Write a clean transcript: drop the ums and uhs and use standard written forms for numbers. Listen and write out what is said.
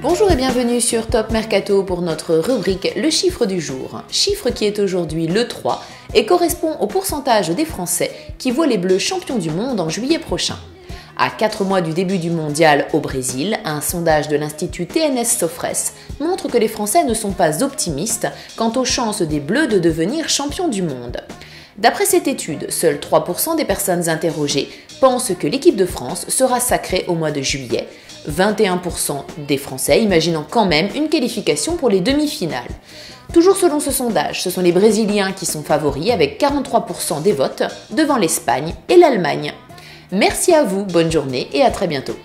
Bonjour et bienvenue sur Top Mercato pour notre rubrique Le chiffre du jour. Chiffre qui est aujourd'hui le 3 et correspond au pourcentage des Français qui voient les Bleus champions du monde en juillet prochain. À 4 mois du début du mondial au Brésil, un sondage de l'institut TNS Sofres montre que les Français ne sont pas optimistes quant aux chances des Bleus de devenir champions du monde. D'après cette étude, seuls 3% des personnes interrogées pensent que l'équipe de France sera sacrée au mois de juillet. 21% des Français imaginant quand même une qualification pour les demi-finales. Toujours selon ce sondage, ce sont les Brésiliens qui sont favoris avec 43% des votes devant l'Espagne et l'Allemagne. Merci à vous, bonne journée et à très bientôt.